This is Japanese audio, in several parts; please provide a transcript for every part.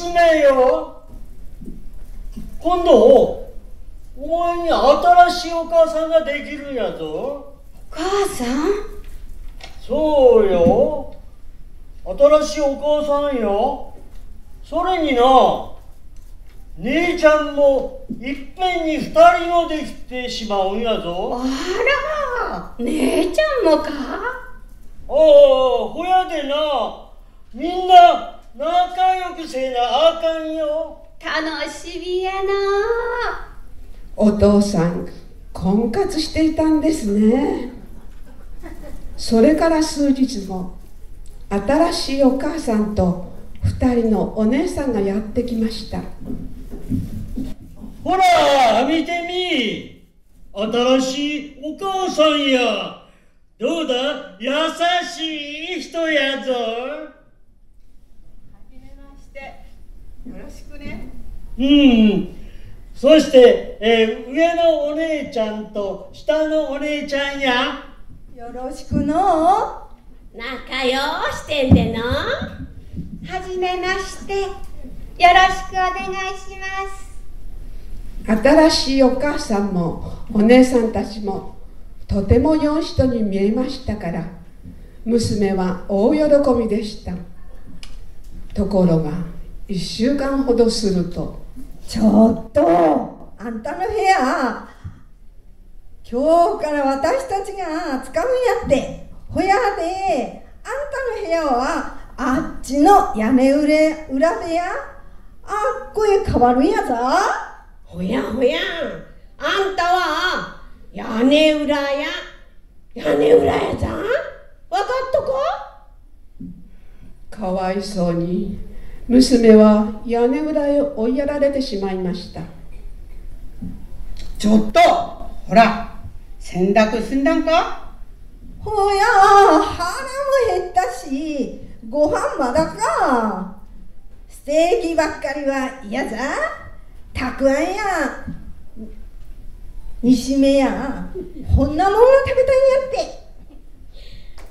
娘よ、今度お前に新しいお母さんができるんやぞ。お母さん？そうよ、新しいお母さんよ。それにな、姉ちゃんもいっぺんに二人もできてしまうんやぞ。あら、姉ちゃんもか。ああ、ほやでな、みんな仲良くせなあかんよ。楽しみやな。お父さん婚活していたんですね。それから数日後、新しいお母さんと二人のお姉さんがやってきました。ほら見てみ、新しいお母さんや。どうだ、優しい人やぞ。はじめまして、よろしくね。そして、上のお姉ちゃんと下のお姉ちゃんや。よろしくのう。仲よしてんでのう。はじめまして、よろしくお願いします。新しいお母さんもお姉さんたちもとても良い人に見えましたから、娘は大喜びでした。ところが、1週間ほどすると、ちょっと、あんたの部屋、今日から私たちが使うんやって、ほやで、あんたの部屋は、あっちの屋根裏部屋、あっこへ変わるんやぞ。ほやほや、あんたは、屋根裏や、屋根裏やじゃん。分かっとこ。かわいそうに娘は屋根裏へ追いやられてしまいました。ちょっとほら、洗濯済んだんか。ほや、腹も減ったし、ご飯まだか。ステーキばっかりは嫌じゃ。たくあんや煮しめや、こんなもんを食べたんやっ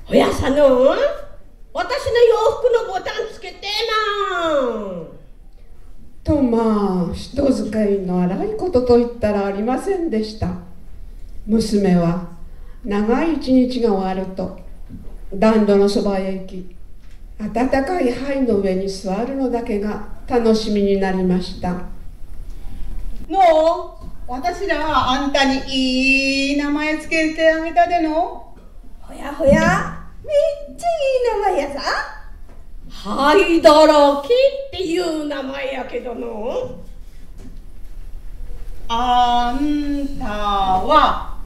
て。おやさの、私の洋服のボタンつけてなと、まあ人使いの荒いことといったらありませんでした。娘は長い一日が終わると暖炉のそばへ行き、暖かい灰の上に座るのだけが楽しみになりました。のう、私らはあんたにいい名前つけてあげたでの。ほやほや、めっちゃいい名前やさ。灰だらけっていう名前やけどの。あんたは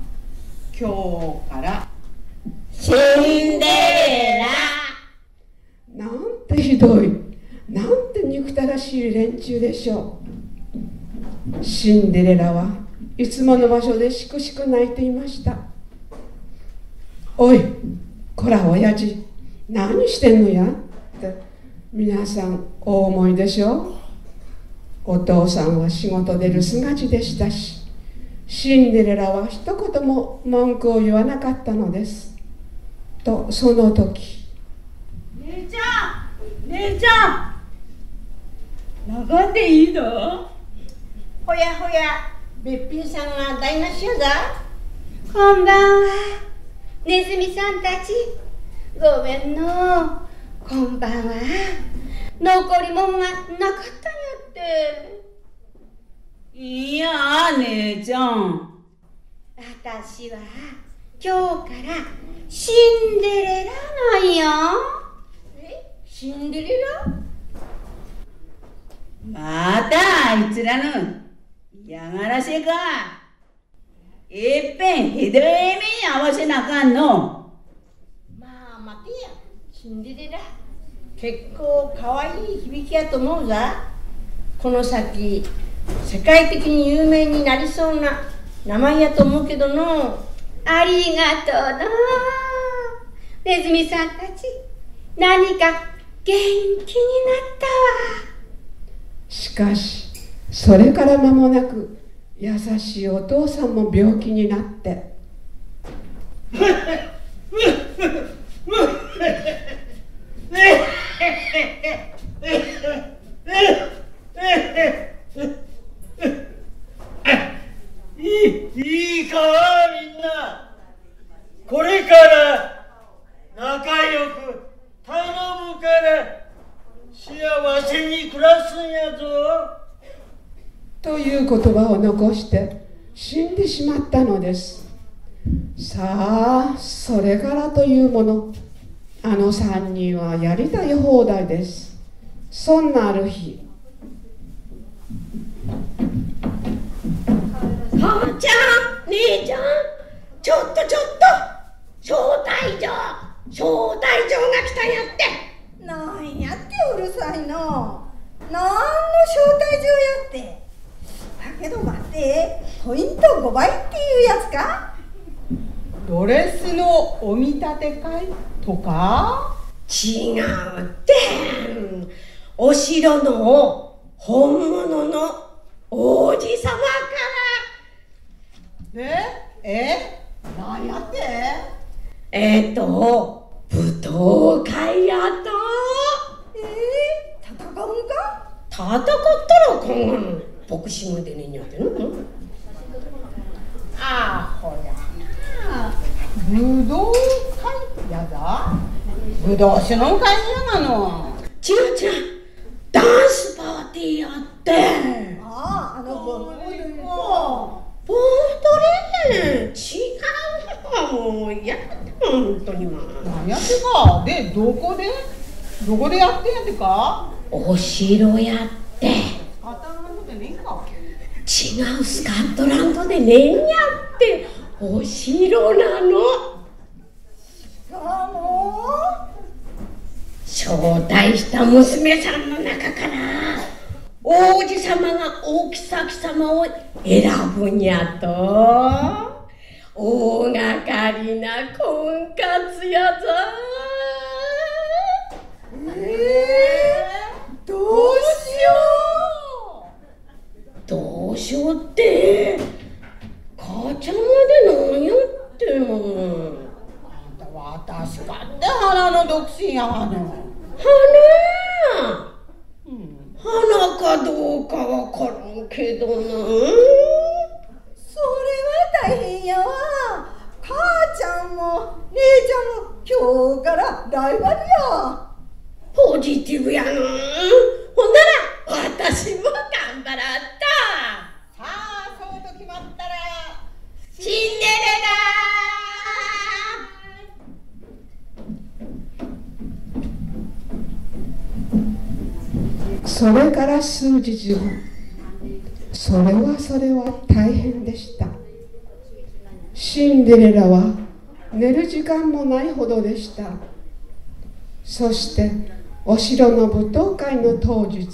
今日からシンデレラ。なんてひどい、なんて憎たらしい連中でしょう。シンデレラはいつもの場所でしくしく泣いていました。おい、こら親父、何してんのやって皆さんお思いでしょう。お父さんは仕事で留守がちでしたし、シンデレラは一言も文句を言わなかったのです。とその時、姉ちゃん、姉ちゃん、泣かんでいいの。ほやほや、べっぴんさんが台無しやだ。こんばんは、ねずみさんたち。ごめんのう、こんばんは。残りもんがなかったんやって。いや、姉ちゃん。私は今日からシンデレラなんよ。え、シンデレラ？またあいつらのやがらせか。いっぺんひどい目に合わせなあかんの。まあ待てや、シンデレラ、結構かわいい響きやと思うざ。この先世界的に有名になりそうな名前やと思うけどの。ありがとうのネズミさんたち、何か元気になったわ。しかしそれから間もなく優しいお父さんも病気になって。いいかみんな、これから仲良く頼むから幸せに暮らすんやぞ」という言葉を残して死んでしまったのです。さあ、それからというもの、あの3人はやりたい放題です。そんなある日、母ちゃん、姉ちゃん、ちょっと招待状が来たんやって。なんやってうるさいの、なんの招待状やって。だけど待って、ポイント5倍っていうやつか。ドレスのお見立て会とか。違うって、お城の本物の王子様から。何やって。舞踏会やと。戦うんか。戦ったら今後ボクシングでねんやっての。ああ、ほや武道会やだ。武道しのんかいやなの。違うダンスパーティーやって。ああ、ボートレーン。違うもうやって、ほんとにもう何やってか。で、どこでやってんやってか。お城やって。スカットランドでねんか。違う、スカットランドでねんやって。お城なの。しかも招待した娘さんの中から王子様がお妃様を選ぶんやと。大がかりな婚活やぞ。どうしようって母ちゃんまで何やってんの。あんたは確かって花の独身や。花かどうかわからんけどな。それは大変やわ。母ちゃんも姉ちゃんも今日からライバルや。ポジティブやな。ほんなら私も頑張らんと。さあ、そうと決まったらシンデレラ。それから数日後、それは大変でした。シンデレラは寝る時間もないほどでした。そしてお城の舞踏会の当日、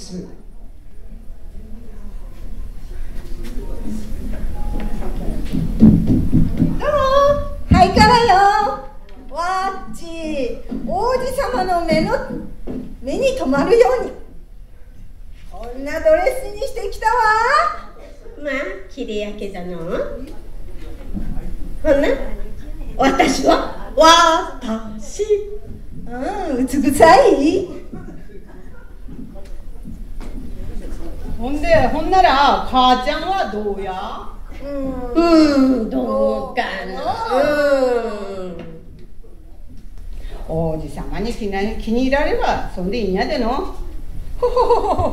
はいからよ。わっち、王子様の目に留まるようにこんなドレスにしてきたわ。まあ、きれやけだな。ほんな、私は私、うつくさい。ほんなら母ちゃんはどうや。どうかな。王子様に気に入らればそんでいいんやでの。ほ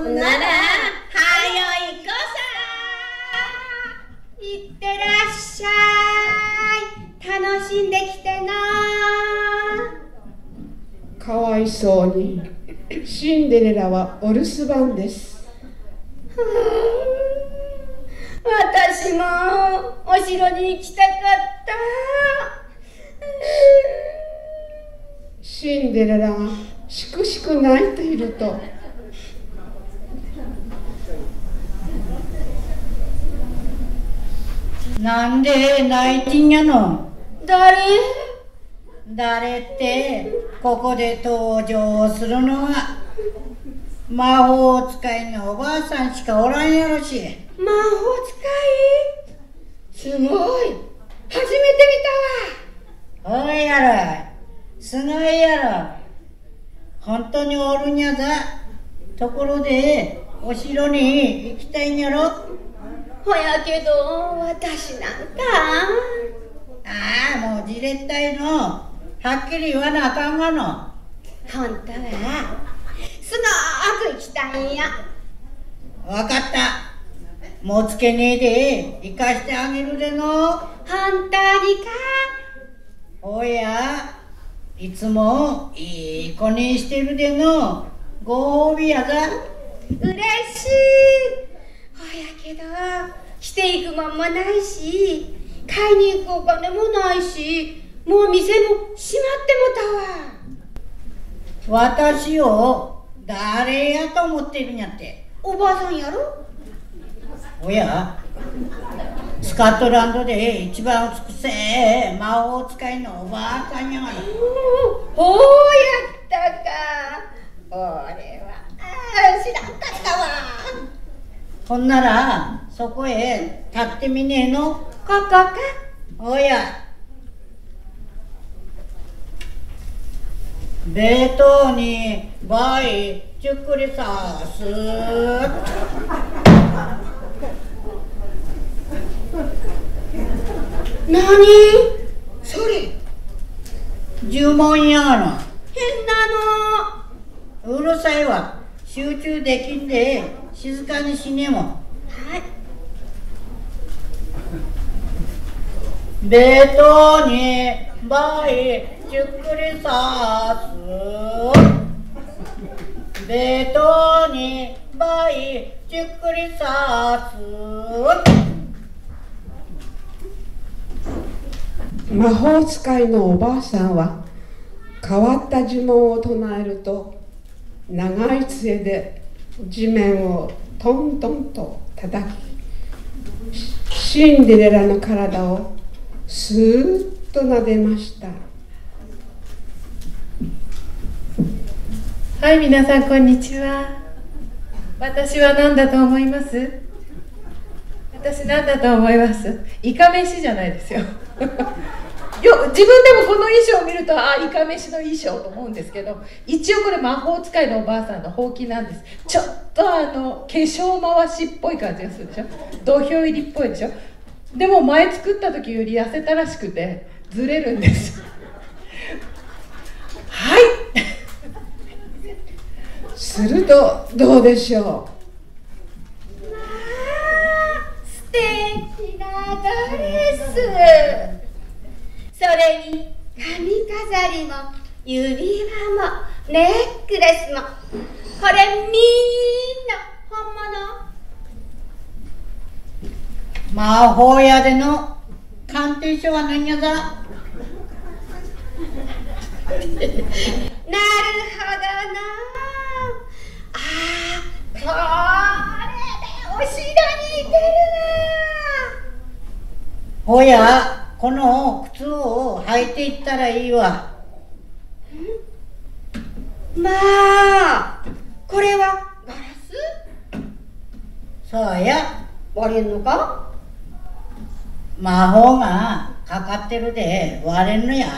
んならはよいこさ。いってらっしゃい。楽しんできてな。かわいそうにシンデレラはお留守番です。私もお城に行きたかった。シンデレラがしくしく泣いていると、なんで泣いてんやの。誰ってここで登場するのは魔法使いのおばあさんしかおらんやろし。魔法使い、すごい、初めて見たわ。おいやろ、すごいやろ、本当におるんやだ。ところでお城に行きたいんやろ。ほやけど私なんかああもうじれったいのはっきり言わなあかんがの。ほんとはすごく行きたいんや。わかった、もうつけねえで行かしてあげるでの。本当にか。おやいつもいい子にしてるでの。ご褒美やが。うれしい。ほやけど着ていくもんもないし買いに行くお金もないしもう店も閉まってもたわ。私を誰やと思ってるんやって。おばあさんやろ。おやスカットランドで一番美しい魔法使いのおばあさんやがな。ほうやったか。俺は知らんかったわ。ほんならそこへ立ってみねえの。ここか。おや冷凍にバイじっくりさすなにそれ呪文やがな。変なの。うるさいわ。集中できんで静かにしねえもん。はいベトにバイじっくりさすベトにバイじっくりさす。魔法使いのおばあさんは変わった呪文を唱えると長い杖で地面をトントンと叩きシンデレラの体をスーッと撫でました。はい皆さんこんにちは。私は何だと思います？私何だと思います？イカ飯じゃないですよ。自分でもこの衣装を見るとああイカ飯の衣装と思うんですけど一応これ魔法使いのおばあさんのほうきなんです。ちょっと化粧回しっぽい感じがするでしょ。土俵入りっぽいでしょ。でも前作った時より痩せたらしくてずれるんですはいするとどうでしょう。まあ素敵なドレス、それに髪飾りも指輪もネックレスもこれみんな本物。魔法屋での鑑定書は何やだなるほどなあこれでお城に行けるわ。おやこの靴を履いていったらいいわ。んまあこれはガラス。そうや割れんのか。魔法がかかってるで割れんのや。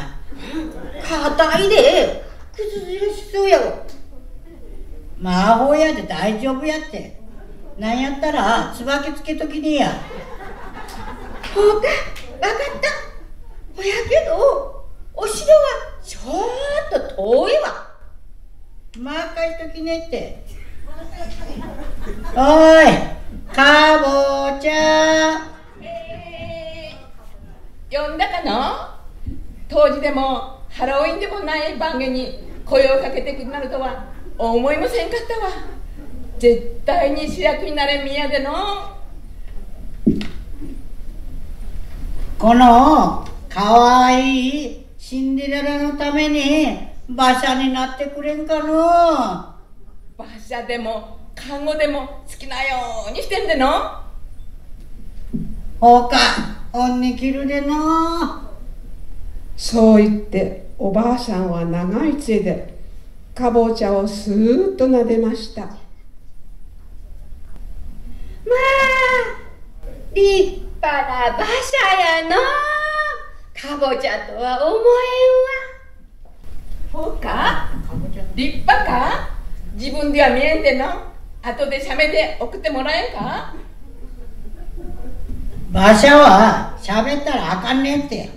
硬いで崩れしそうやろ。魔法やで大丈夫やって。なんやったら椿つけときねえや。ほうかわかった。ほやけどお城はちょっと遠いわ。まかいときねっておいかぼちゃ呼んだかな。当時でもハロウィンでもない番組に声をかけてくなるとは思いませんかったわ。絶対に主役になれんみやでの。このかわいいシンデレラのために馬車になってくれんかの。馬車でも看護でも好きなようにしてんでの。ほうかおんにきるでの。そう言っておばあさんは長い杖でかぼちゃをスーッとなでました。まあ立派バラ馬車やの。かぼちゃとは思えんわ。ほうか立派か。自分では見えんでの、後で写メで送ってもらえんか。馬車は喋ったらあかんねんて。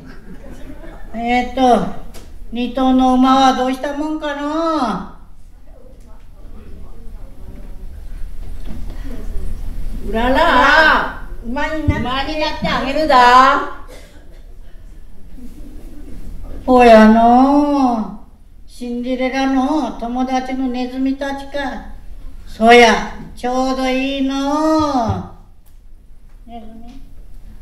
二頭の馬はどうしたもんかな。うらら、馬になってあげるだ。おやのう、シンデレラの友達のネズミたちか。そや、ちょうどいいのう。ネズミ。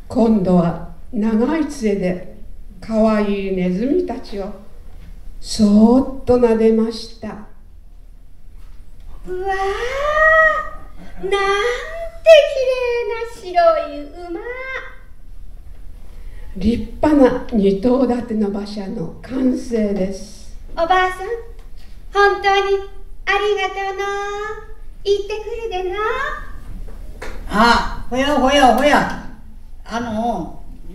今度は長い杖でかわいいネズミたちをそーっと撫でました。うわー、なんてきれいな白い馬。立派な二頭立ての馬車の完成です。おばあさん、本当にありがとうな。行ってくるでな。あ、ほやほやほや、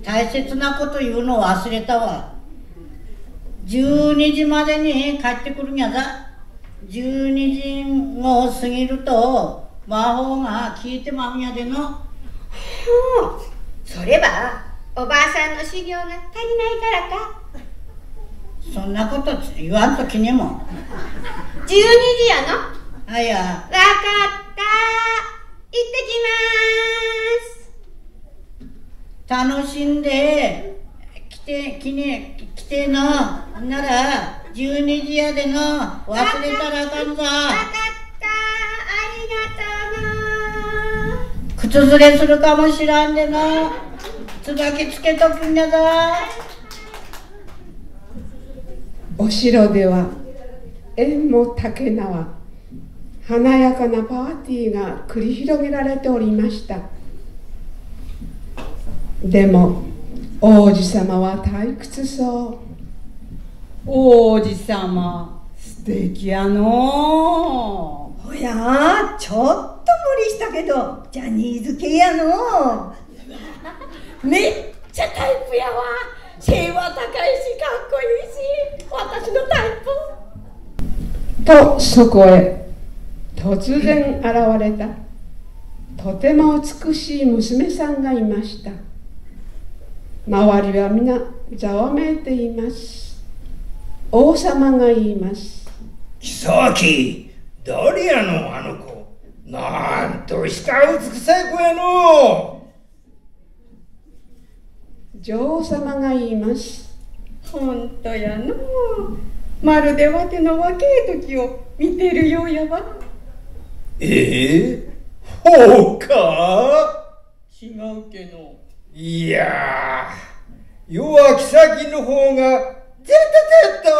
大切なこと言うのを忘れたわ。12時までに帰ってくるんやだ。12時を過ぎると魔法が効いてまうんやでの。それはおばあさんの修行が足りないからか。そんなこと言わんときにも。12時やの。はいや。わかった。行ってきます。楽しんで来ての。なら12時やでの。忘れたらあかんぞ。わかった。ありがとうな。靴ずれするかもしらんでの。椿つけとくんだぞ。お城では縁も竹縄、華やかなパーティーが繰り広げられておりました。でも王子様は退屈そう。王子様素敵やの。ほや、ちょっと無理したけどジャニーズ系やの。めっちゃタイプやわ。背は高いしかっこいいし、私のタイプ。とそこへ突然現れたとても美しい娘さんがいました。周りは皆ざわめいています。王様が言います。貴咲、誰やのあの子。なんとした美しい子やの。女王様が言います。ほんとやの。まるでわての若い時を見てるようやわ。ほうか。違うけど。いやー、弱き先の方がずっと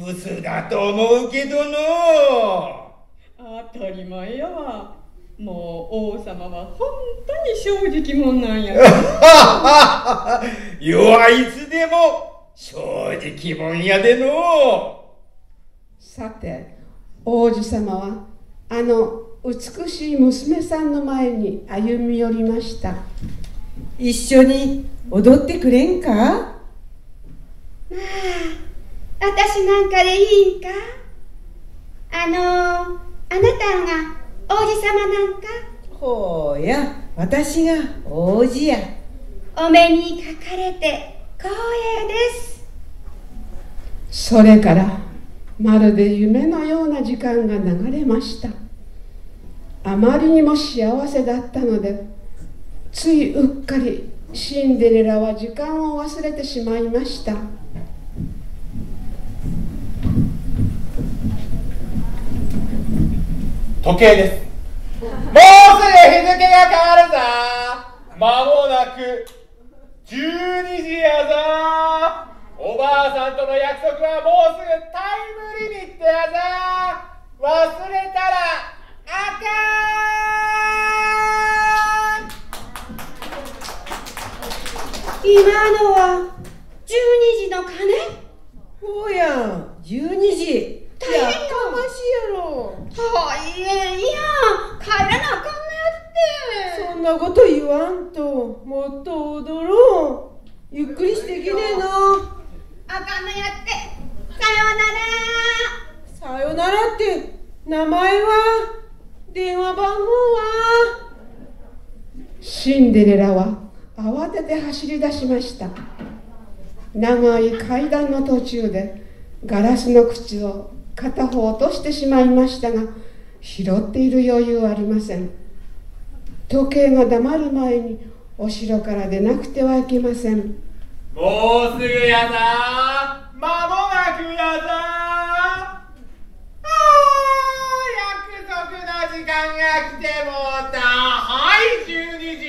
ブスだと思うけどの。当たり前やわ。もう王様は本当に正直者なんや。世はいつでも正直者やでの。さて王子様はあの美しい娘さんの前に歩み寄りました。一緒に踊ってくれんか。まあ、私なんかでいいんか。あなたが王子様なんか。ほうや、私が王子や。お目にかかれて光栄です。それからまるで夢のような時間が流れました。あまりにも幸せだったのでついうっかりシンデレラは時間を忘れてしまいました。時計です。もうすぐ日付が変わるぞ。まもなく12時やぞ。おばあさんとの約束はもうすぐタイムリミットやぞ。忘れたらあかーん。今のは12時の鐘。おや、12時。大変やかましいやろ。大変や、帰らなあかんのやって。そんなこと言わんと、もっと踊ろう。ゆっくりしてきねえな。あかんのやって。さよなら。さよならって名前は、電話番号は。シンデレラは慌てて走り出しました。長い階段の途中でガラスの口を片方落としてしまいましたが、拾っている余裕はありません。時計が黙る前にお城から出なくてはいけません。もうすぐやだー、間もなくやだー、あー、約束の時間が来てもうた、はい、12時。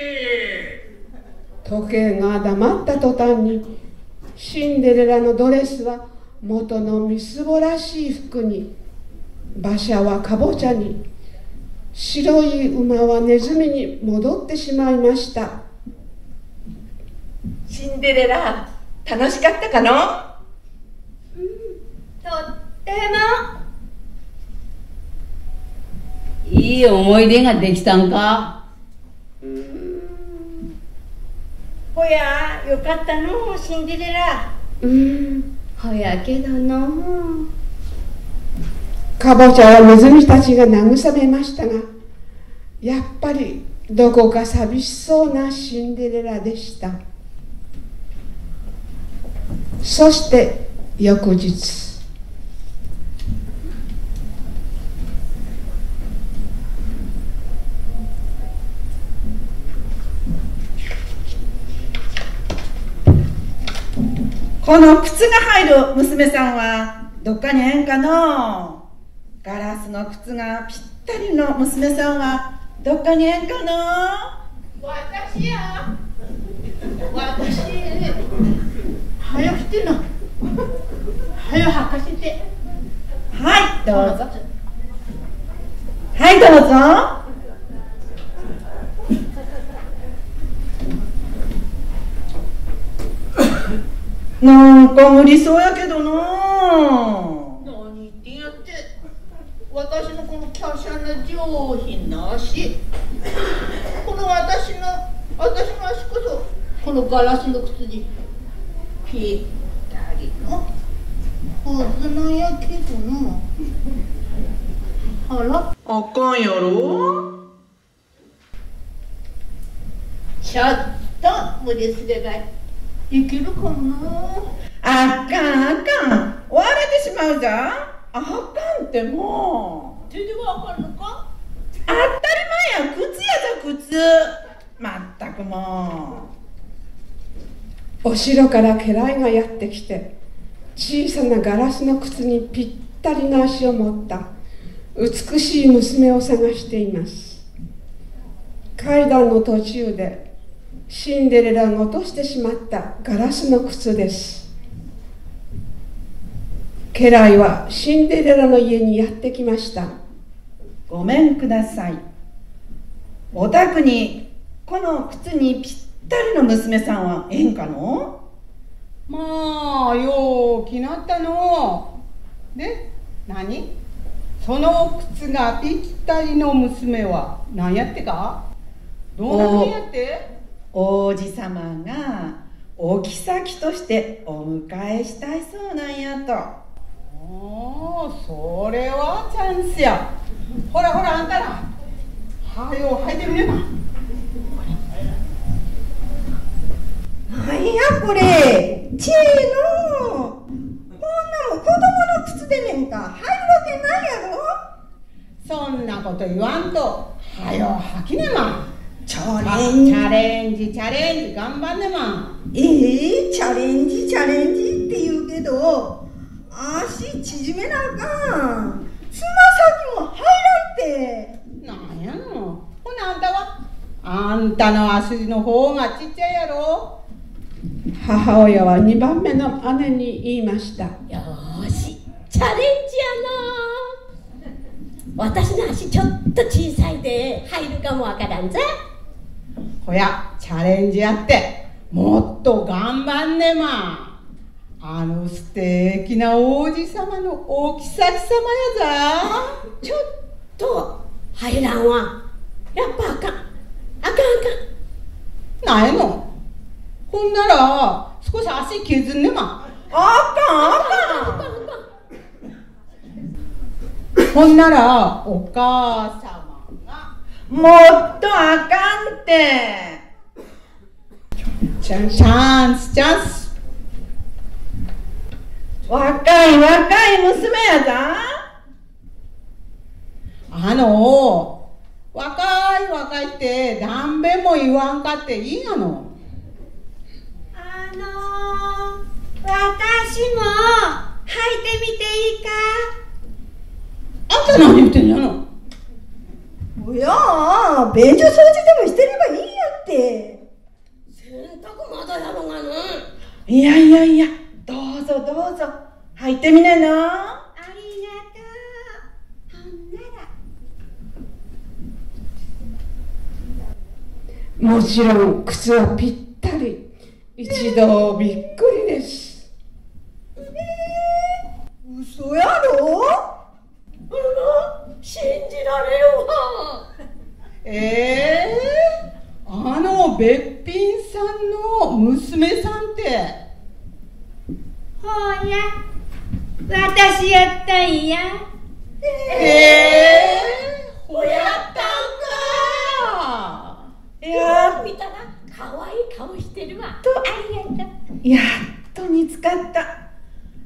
時計が黙った途端にシンデレラのドレスは元のみすぼらしい服に、馬車はかぼちゃに、白い馬はネズミに戻ってしまいました。シンデレラ、楽しかったかの？うん、とっても。いい思い出ができたんか？ほや、よかったの、シンデレラ。ほやけどの。かぼちゃはネズミたちが慰めましたが、やっぱりどこか寂しそうなシンデレラでした。そして翌日、この靴が入る娘さんはどっかにへんかの。ガラスの靴がぴったりの娘さんはどっかにへんかの。私や、私はよ来ての、はよはかせて。はい、どうぞ。はい、どうぞ。なんか無理そうやけどな。何言ってやって、私のこの華奢な上品な足、この私の足こそこのガラスの靴にぴったりのはずなんやけどな。あら、あかんやろ。ちょっと無理すればいい、いけるかな。あかんあかん、追われてしまうぞ。あかんってもう全然わかんのか。当たり前や、靴やぞ靴。まったくもう。お城から家来がやってきて、小さなガラスの靴にぴったりの足を持った美しい娘を探しています。階段の途中でシンデレラが落としてしまったガラスの靴です。家来はシンデレラの家にやってきました。ごめんください。お宅にこの靴にぴったりの娘さんはええんかの？まあ、よう気になったの。で、何？その靴がぴったりの娘は何やってか？どんなにやって？王子様がお妃としてお迎えしたいそうなんやと。おー、それはチャンスや。ほらほら、あんたらはよ履いてみれば。なんやこれ、ちいの、こんなも子供の靴でねんか、入るわけないやろ。そんなこと言わんとはよ履きねま。チャレンジ頑張んねま。チャレンジって言うけど、足縮めなあかん、つま先も入らんって。なんやの。ほなあんたは、あんたの足の方がちっちゃいやろ。母親は2番目の姉に言いました。よーし、チャレンジやな。私の足ちょっと小さいで入るかもわからんぜ。ほや、チャレンジやってもっと頑張んねま。あの素敵な王子様のお妃様やざ。ちょっと入らんわ、やっぱあかん。なんやの。ほんなら少し足削んねま。あかんあかん。ほんならお母様が「もっとあかんて！」チャンスチャンス、若い娘やざ。若いって何べんも言わんかっていいやの。私も履いてみていいか。あんた何言ってんやの。いやー、便所掃除でもしてればいいやって。いやいやいや、どうぞどうぞ入ってみなの。ありがとう。ほんならもちろん靴はぴったり。一度びっくりです。嘘やろ。信じられるわ。べっぴんさんの娘さんってほーや、私やったんや。ほやったんか。いや見たらかわいい顔してるわ。とありがとう。やっと見つかった。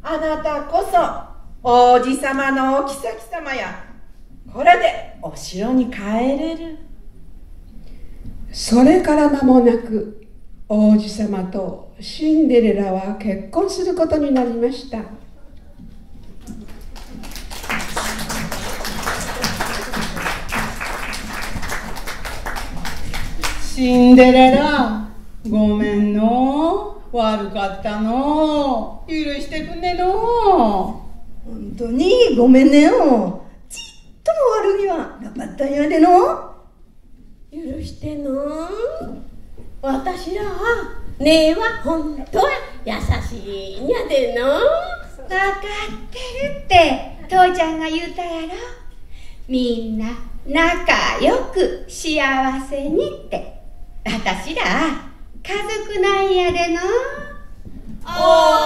あなたこそ王子様のお妃様や。これでお城に帰れる。それから間もなく王子様とシンデレラは結婚することになりました。シンデレラ、ごめんの、悪かったの、許してくんねの。本当にごめんねよ。ちっとも悪気はなかったんやでの。許しての。私らはねえは本当は優しいんやでの。分かってるって父ちゃんが言うたやろ。みんな仲良く幸せにって。私ら家族なんやでの。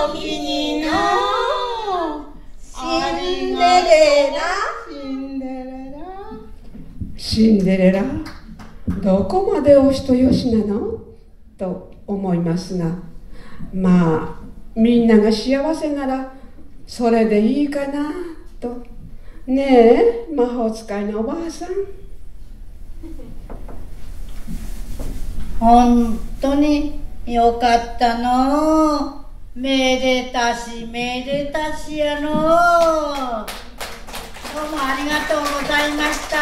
おおきにの。シンデレラシンデレラシンデレラ、どこまでお人よしなのと思いますが、まあみんなが幸せならそれでいいかなと。ねえ魔法使いのおばあさん、本当によかったの。めでたしめでたしやの。どうもありがとうございました。